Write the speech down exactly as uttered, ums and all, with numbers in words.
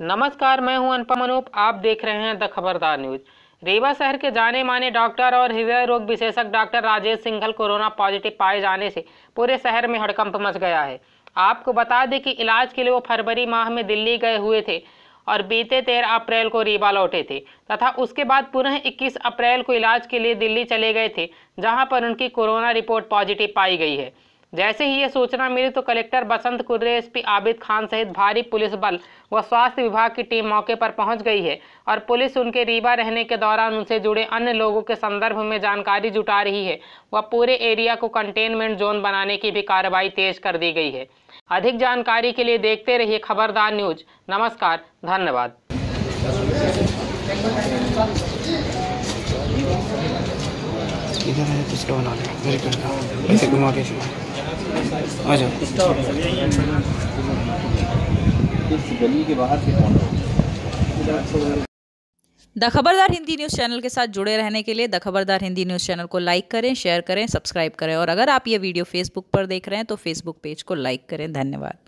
नमस्कार, मैं हूं अनुपम अनूप। आप देख रहे हैं द खबरदार न्यूज। रीवा शहर के जाने माने डॉक्टर और हृदय रोग विशेषज्ञ doctor Rajesh Singhal corona positive पाए जाने से पूरे शहर में हड़कंप मच गया है। आपको बता दें कि इलाज के लिए वो फरवरी माह में दिल्ली गए हुए थे और बीते तेरह अप्रैल को रीवा लौटे थे तथा उसके बाद पुनः इक्कीस अप्रैल को इलाज के लिए दिल्ली चले गए थे, जहाँ पर उनकी कोरोना रिपोर्ट पॉजिटिव पाई गई है। जैसे ही ये सूचना मिली तो कलेक्टर बसंत कुर्रे, एसपी आबिद खान सहित भारी पुलिस बल व स्वास्थ्य विभाग की टीम मौके पर पहुंच गई है और पुलिस उनके रीवा रहने के दौरान उनसे जुड़े अन्य लोगों के संदर्भ में जानकारी जुटा रही है व पूरे एरिया को कंटेनमेंट जोन बनाने की भी कार्रवाई तेज कर दी गई है। अधिक जानकारी के लिए देखते रहिए खबरदार न्यूज। नमस्कार, धन्यवाद। अच्छा, the Khabardar Hindi news channel के साथ जुड़े रहने के लिए the Khabardar Hindi news channel को लाइक करें, शेयर करें, सब्सक्राइब करें और अगर आप ये वीडियो फेसबुक पर देख रहे हैं तो फेसबुक पेज को लाइक करें। धन्यवाद।